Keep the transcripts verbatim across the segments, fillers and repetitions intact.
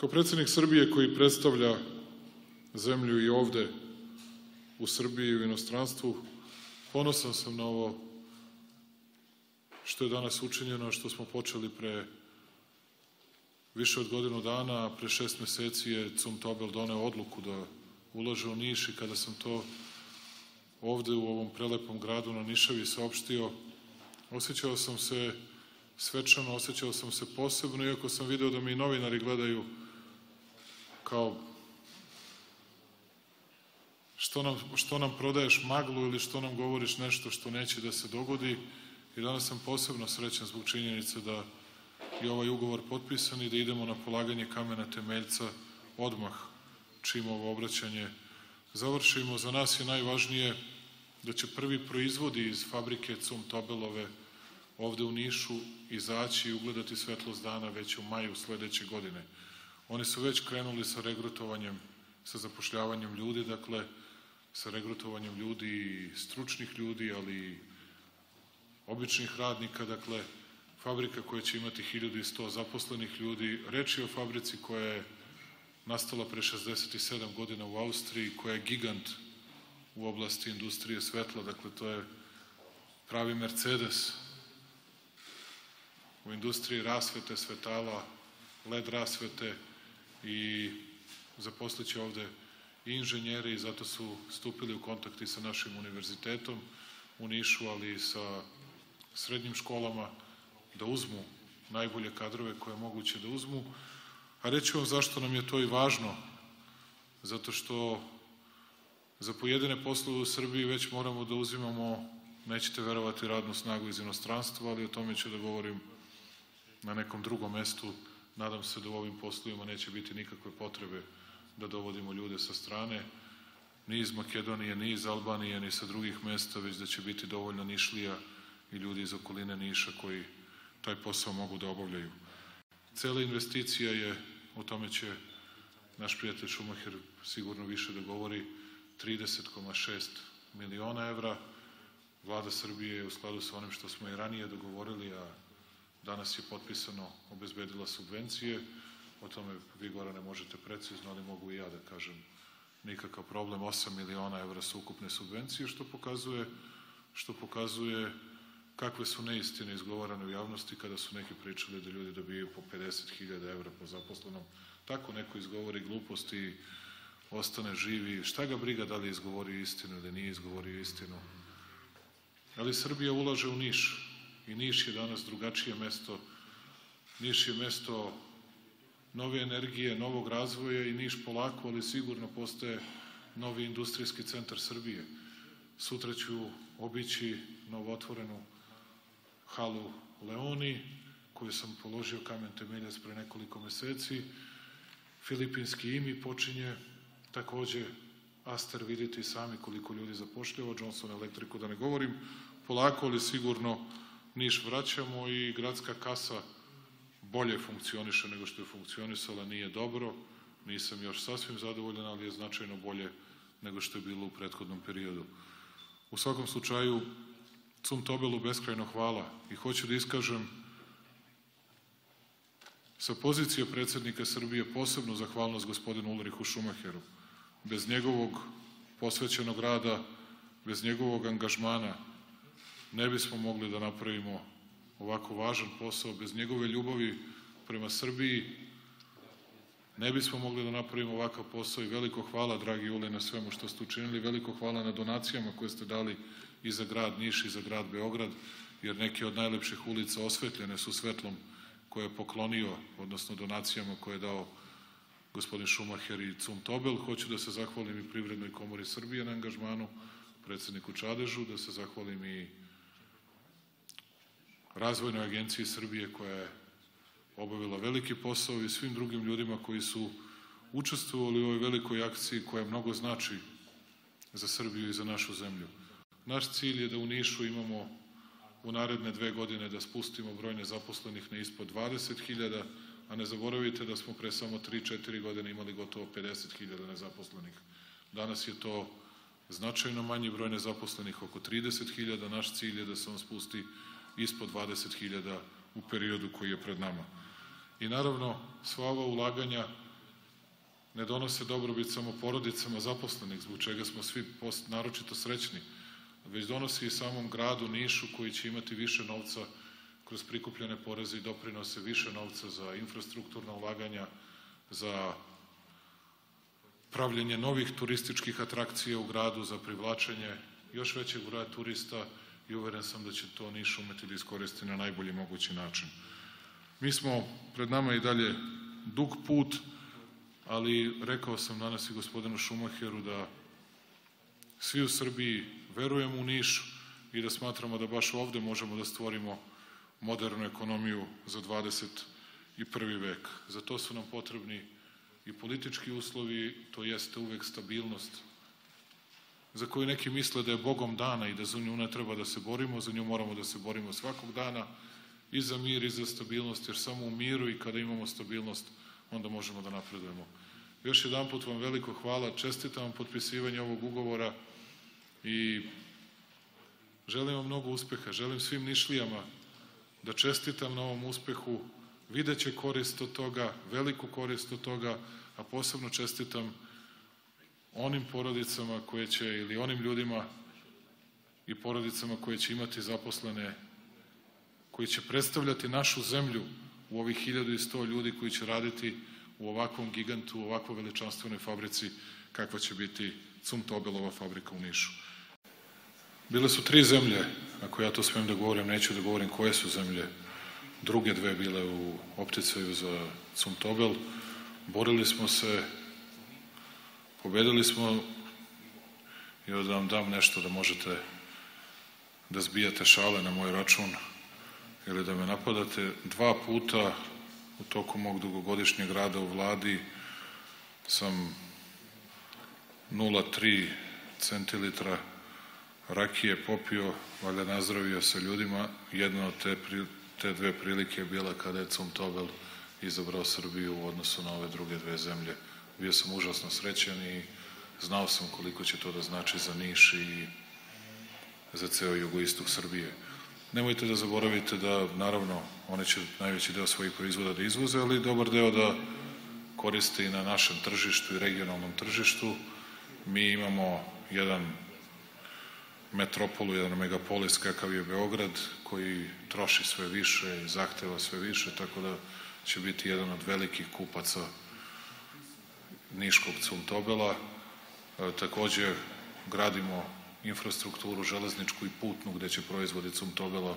Kao predsednik Srbije koji predstavlja zemlju i ovde u Srbiji i u inostranstvu, ponosan sam na ovo što je danas učinjeno, a što smo počeli pre više od godinu dana, a pre šest meseci je Zumtobel doneo odluku da ulaže u Niš i kada sam to ovde u ovom prelepom gradu na Nišavi saopštio, osjećao sam se svečano, osjećao sam se posebno, iako sam video da mi novinari gledaju kao što nam, što nam prodaješ maglu ili što nam govoriš nešto što neće da se dogodi. I danas sam posebno srećan zbog činjenice da je ovaj ugovor potpisan i da idemo na polaganje kamena temeljca odmah čim ovo obraćanje završimo. Za nas je najvažnije da će prvi proizvodi iz fabrike Zumtobelove ovde u Nišu izaći i ugledati svetlost dana već u maju sledeće godine. Oni su već krenuli sa regrutovanjem, sa zapošljavanjem ljudi, dakle, sa regrutovanjem ljudi i stručnih ljudi, ali i običnih radnika, dakle, fabrika koja će imati hiljadu i sto zaposlenih ljudi. Reč je o fabrici koja je nastala pre šezdeset sedam godina u Austriji, koja je gigant u oblasti industrije svetla, dakle, to je pravi Mercedes u industriji rasvete, svetala, led rasvete, i zaposliće ovde i inženjere i zato su stupili u kontakt i sa našim univerzitetom u Nišu, ali i sa srednjim školama da uzmu najbolje kadrove koje je moguće da uzmu. A reći vam zašto nam je to i važno, zato što za pojedine poslove u Srbiji već moramo da uzimamo, nećete verovati, radnu snagu iz inostranstva, ali o tome ću da govorim na nekom drugom mestu. Nadam se da u ovim poslovima neće biti nikakve potrebe da dovodimo ljude sa strane, ni iz Makedonije, ni iz Albanije, ni sa drugih mesta, već da će biti dovoljno Nišlija i ljudi iz okoline Niša koji taj posao mogu da obavljaju. Cela investicija je, o tome će naš prijatelj Šumacher sigurno više da govori, trideset zarez šest miliona evra. Vlada Srbije je u skladu sa onim što smo i ranije dogovorili, a danas je potpisano, obezbedila subvencije. O tome vi, Gorane, možete precizno, ali mogu i ja da kažem, nikakav problem. osam miliona evra su ukupne subvencije, što pokazuje, što pokazuje kakve su neistine izgovarane u javnosti kada su neki pričali da ljudi dobijaju po pedeset hiljada evra po zaposlenom. Tako neko izgovori gluposti i ostane živi. Šta ga briga da li je izgovorio istinu ili nije izgovorio istinu. Ali Srbija ulaže u Niš. I Niš je danas drugačije mesto. Niš je mesto nove energije, novog razvoja i Niš polako, ali sigurno postaje novi industrijski centar Srbije. Sutra ću obići novootvorenu halu Leoni, koju sam položio kamen temeljac pre nekoliko meseci. Filipinski imi počinje takođe, Aster, vidite i sami koliko ljudi zapošljava, Johnson elektriku da ne govorim. Polako, ali sigurno Niš vraćamo i gradska kasa bolje funkcioniše nego što je funkcionisala, nije dobro, nisam još sasvim zadovoljan, ali je značajno bolje nego što je bilo u prethodnom periodu. U svakom slučaju, Zumtobelu beskrajno hvala i hoću da iskažem sa pozicije predsednika Srbije posebnu zahvalnost gospodinu Ulrichu Šumacheru. Bez njegovog posvećenog rada, bez njegovog angažmana ne bismo mogli da napravimo ovako važan posao, bez njegove ljubavi prema Srbiji ne bismo mogli da napravimo ovakav posao i veliko hvala, dragi Ule, na svemu što ste učinili, veliko hvala na donacijama koje ste dali i za grad Niš i za grad Beograd, jer neke od najlepših ulica osvetljene su svetlom koje je poklonio, odnosno donacijama koje je dao gospodin Šumacher i Zumtobel. Hoću da se zahvalim i Privrednoj komori Srbije na angažmanu, predsedniku Čadežu, da se zahvalim i Razvojnoj agenciji Srbije koja je obavila veliki posao i svim drugim ljudima koji su učestvovali u ovoj velikoj akciji koja mnogo znači za Srbiju i za našu zemlju. Naš cilj je da u Nišu imamo u naredne dve godine da spustimo broj nezaposlenih na ispod dvadeset hiljada, a ne zaboravite da smo pre samo tri do četiri godine imali gotovo pedeset hiljada nezaposlenih. Danas je to značajno manji broj nezaposlenih, oko trideset hiljada. Naš cilj je da se on spusti ispod dvadeset hiljada u periodu koji je pred nama. I naravno, sva ova ulaganja ne donose dobrobit samo porodicama zaposlenih, zbog čega smo svi naročito srećni, već donosi i samom gradu Nišu koji će imati više novca kroz prikupljene poreze i doprinose, više novca za infrastrukturna ulaganja, za pravljenje novih turističkih atrakcija u gradu, za privlačenje još većeg broja turista i uveren sam da će to Niš umeti da iskoristi na najbolji mogući način. Mi smo, pred nama i dalje dug put, ali rekao sam danas i gospodinu Šumacheru da svi u Srbiji verujemo u Nišu i da smatramo da baš ovde možemo da stvorimo modernu ekonomiju za dvadeset prvi vek. Za to su nam potrebni i politički uslovi, to jeste uvek stabilnost, za koju neki misle da je Bogom dana i da za nju ne treba da se borimo, za nju moramo da se borimo svakog dana, i za mir i za stabilnost, jer samo u miru i kada imamo stabilnost, onda možemo da napredujemo. Još jedan put vam veliko hvala, čestitam vam potpisivanje ovog ugovora i želim vam mnogo uspeha, želim svim Nišlijama da čestitam na ovom uspehu, vidjet će korist od toga, veliku korist od toga, a posebno čestitam onim porodicama koje će, ili onim ljudima i porodicama koje će imati zaposlene, koji će predstavljati našu zemlju u ovih hiljadu i sto ljudi koji će raditi u ovakvom gigantu, u ovakvoj veličanstvenoj fabrici, kakva će biti Zumtobelova fabrika u Nišu. Bile su tri zemlje, ako ja to smem da govorim, neću da govorim koje su zemlje, druge dve bile u opticaju za Zumtobel. Borili smo se, pobedili smo i da vam dam nešto da možete da zbijate šale na moj račun ili da me napadate. Dva puta u toku mog dugogodišnjeg rada u vladi sam nula tri centilitra rakije popio, valjda nazdravio sa ljudima. Jedna od te, te dve prilike je bila kada je Zumtobel izabrao Srbiju u odnosu na ove druge dve zemlje. Bio sam užasno srećan i znao sam koliko će to da znači za Niš i za ceo jugoistok Srbije. Nemojte da zaboravite da, naravno, one će najveći deo svojih proizvoda da izvoze, ali dobar deo da koriste i na našem tržištu i regionalnom tržištu. Mi imamo jedan metropolu, jedan megapolis kakav je Beograd, koji troši sve više i zahteva sve više, tako da će biti jedan od velikih kupaca niškog Zumtobela. Takođe, gradimo infrastrukturu, železničku i putnu, gde će proizvodi Zumtobela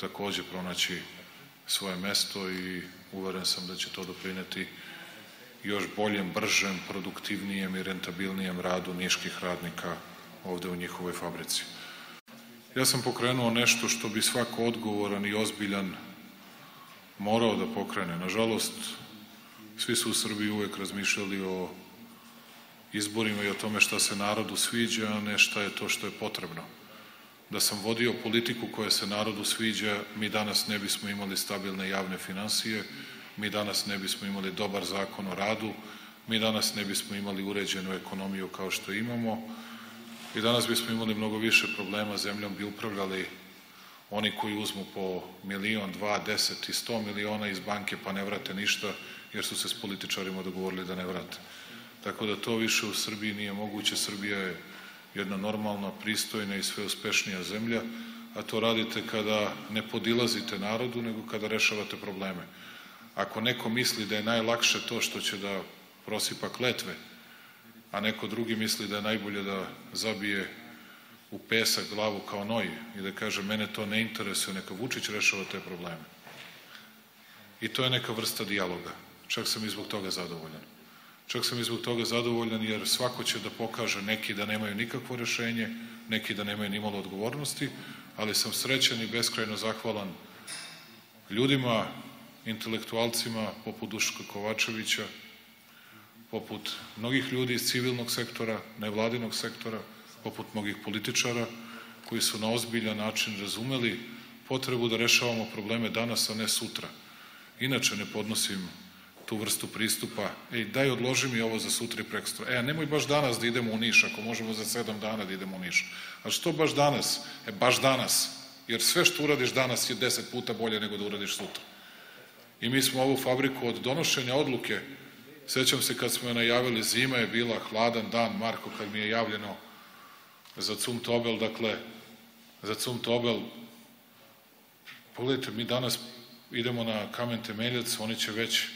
takođe pronaći svoje mesto i uveren sam da će to doprineti još boljem, bržem, produktivnijem i rentabilnijem radu niških radnika ovde u njihovoj fabrici. Ja sam pokrenuo nešto što bi svako odgovoran i ozbiljan morao da pokrene. Nažalost, svi su u Srbiji uvek razmišljali o izborima i o tome šta se narodu sviđa, a ne šta je to što je potrebno. Da sam vodio politiku koja se narodu sviđa, mi danas ne bismo imali stabilne javne finansije, mi danas ne bismo imali dobar zakon o radu, mi danas ne bismo imali uređenu ekonomiju kao što imamo i danas bismo imali mnogo više problema, zemljom bi upravljali oni koji uzmu po milion, dva, deset i sto miliona iz banke pa ne vrate ništa jer su se s političarima dogovorili da ne vrate. Tako da to više u Srbiji nije moguće. Srbija je jedna normalna, pristojna i sve uspešnija zemlja, a to radite kada ne podilazite narodu, nego kada rešavate probleme. Ako neko misli da je najlakše to što će da prosipa kletve, a neko drugi misli da je najbolje da zabije u pesak glavu kao noj i da kaže mene to ne interesuje, neka Vučić rešava te probleme. I to je neka vrsta dijaloga. Čak sam i zbog toga zadovoljan. Čak sam i zbog toga zadovoljan jer svako će da pokaže, neki da nemaju nikakvo rešenje, neki da nemaju ni malo odgovornosti, ali sam srećan i beskrajno zahvalan ljudima, intelektualcima poput Duška Kovačevića, poput mnogih ljudi iz civilnog sektora, nevladinog sektora, poput mnogih političara koji su na ozbiljan način razumeli potrebu da rešavamo probleme danas, a ne sutra. Inače ne podnosim tu vrstu pristupa, ej, daj odloži mi ovo za sutra i prekosutra, e, nemoj baš danas da idemo u Niš, ako možemo za sedam dana da idemo u Niš. A što baš danas? E, baš danas, jer sve što uradiš danas je deset puta bolje nego da uradiš sutra. I mi smo ovu fabriku od donošenja odluke Sjećam se kad smo je najavili, zima je bila, hladan dan, Marko, kad mi je javljeno za Zumtobel, dakle, za Zumtobel, pogledajte, mi danas idemo na kamen temeljac, oni će već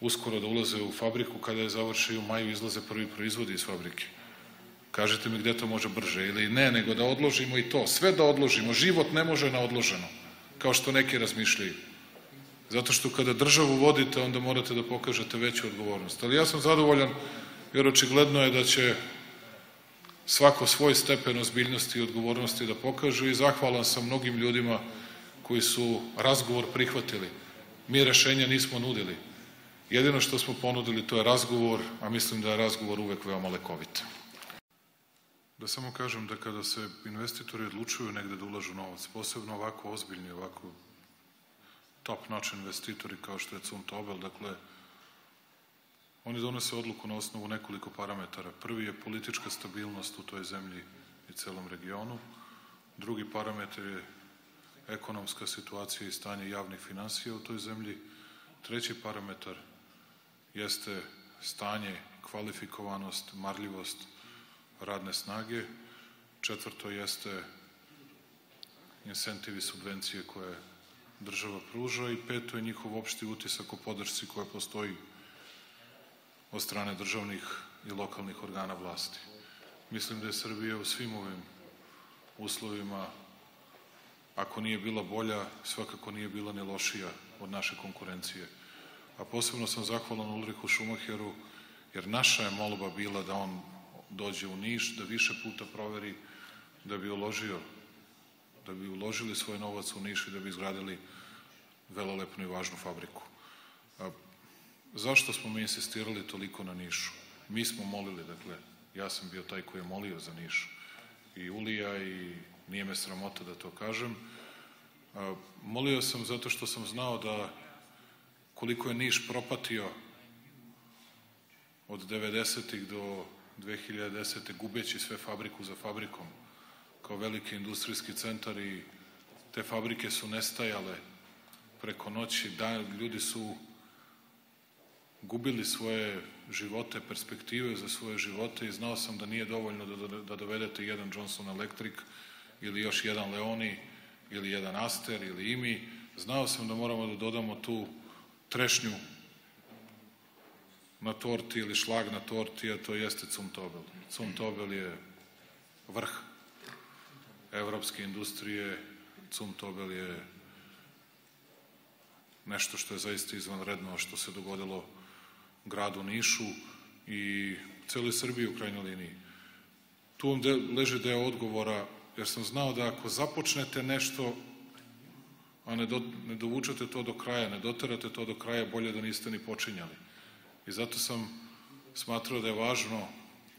uskoro da ulaze u fabriku, kada je završi u maju izlaze prvi proizvodi iz fabrike. Kažete mi gde to može brže ili ne, nego da odložimo i to, sve da odložimo, život ne može na odloženo, kao što neki razmišljaju. Zato što kada državu vodite, onda morate da pokažete veću odgovornost. Ali ja sam zadovoljan, jer očigledno je da će svako svoj stepen ozbiljnosti i odgovornosti da pokaže i zahvalan sam mnogim ljudima koji su razgovor prihvatili. Mi rešenja nismo nudili. Jedino što smo ponudili to je razgovor, a mislim da je razgovor uvek veoma lekovit. Da samo kažem da kada se investitori odlučuju negde da ulažu novac, posebno ovako ozbiljni, ovako top način investitori kao što je Zumtobel, dakle, oni donose odluku na osnovu nekoliko parametara. Prvi je politička stabilnost u toj zemlji i celom regionu. Drugi parametar je ekonomska situacija i stanje javnih finansija u toj zemlji. Treći parametar jeste stanje, kvalifikovanost, marljivost radne snage. Četvrto jeste incentivi subvencije koje država pruža i peto je njihov opšti utisak o podršci koja postoji od strane državnih i lokalnih organa vlasti. Mislim da je Srbija u svim ovim uslovima, ako nije bila bolja, svakako nije bila ni lošija od naše konkurencije. A posebno sam zahvalan Ulrichu Šumacheru, jer naša je molba bila da on dođe u Niš, da više puta proveri, da bi uložio, da bi uložili svoj novac u Niš i da bi izgradili velelepnu i važnu fabriku. A zašto smo mi insistirali toliko na Nišu? Mi smo molili, dakle, ja sam bio taj koji je molio za Niš. I Ulija i nije me sramota da to kažem. A, molio sam zato što sam znao da koliko je Niš propatio od devedesetih do dve hiljade desete gubeći sve fabriku za fabrikom, kao veliki industrijski centar i te fabrike su nestajale preko noći, da, ljudi su gubili svoje živote, perspektive za svoje živote i znao sam da nije dovoljno da, da dovedete jedan Johnson elektrik ili još jedan Leoni ili jedan Aster ili Imi. Znao sam da moramo da dodamo tu trešnju na torti ili šlag na torti, a to jeste Zumtobel. Zumtobel je vrh evropske industrije, Zumtobel je nešto što je zaista izvanredno, što se dogodilo gradu Nišu i celoj Srbiji u krajnjoj liniji. Tu vam leži deo odgovora, jer sam znao da ako započnete nešto, a ne, do, ne dovučete to do kraja, ne doterate to do kraja, bolje da niste ni počinjali. I zato sam smatrao da je važno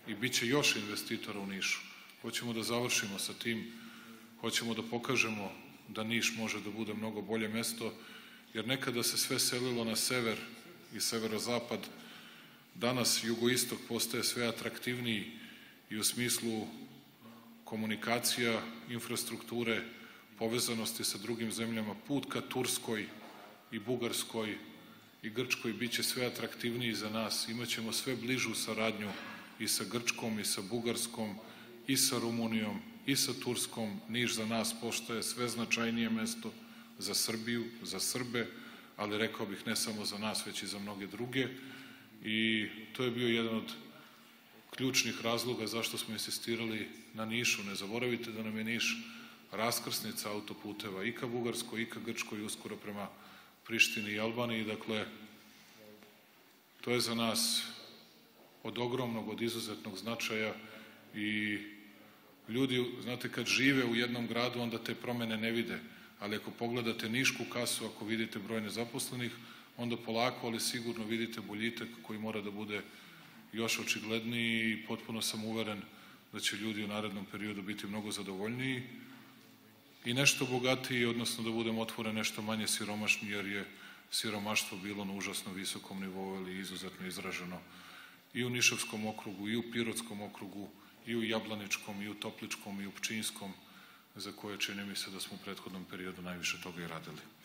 i bit će još investitora u Nišu. Hoćemo da završimo sa tim, hoćemo da pokažemo da Niš može da bude mnogo bolje mesto, jer nekada se sve selilo na sever i severozapad, danas jugoistok postaje sve atraktivniji i u smislu komunikacija, infrastrukture, povezanosti sa drugim zemljama, put ka Turskoj i Bugarskoj i Grčkoj bit će sve atraktivniji za nas. Imaćemo sve bližu saradnju i sa Grčkom i sa Bugarskom i sa Rumunijom i sa Turskom. Niš za nas postaje sve značajnije mesto za Srbiju, za Srbe, ali rekao bih ne samo za nas, već i za mnoge druge. I to je bio jedan od ključnih razloga zašto smo insistirali na Nišu. Ne zaboravite da nam je Niš raskrsnica autoputeva i ka Bugarskoj, i ka Grčkoj, i uskoro prema Prištini i Albaniji. Dakle, to je za nas od ogromnog, od izuzetnog značaja i ljudi, znate, kad žive u jednom gradu, onda te promene ne vide. Ali ako pogledate nišku kasu, ako vidite broj nezaposlenih, onda polako, ali sigurno vidite boljitak koji mora da bude još očigledniji i potpuno sam uveren da će ljudi u narednom periodu biti mnogo zadovoljniji i nešto bogatiji, odnosno da budemo otvoren nešto manje siromašni, jer je siromaštvo bilo na užasno visokom nivou ili izuzetno izraženo i u Nišavskom okrugu, i u Pirotskom okrugu, i u Jablaničkom, i u Topličkom, i u Pčinjskom, za koje čini mi se da smo u prethodnom periodu najviše toga i radili.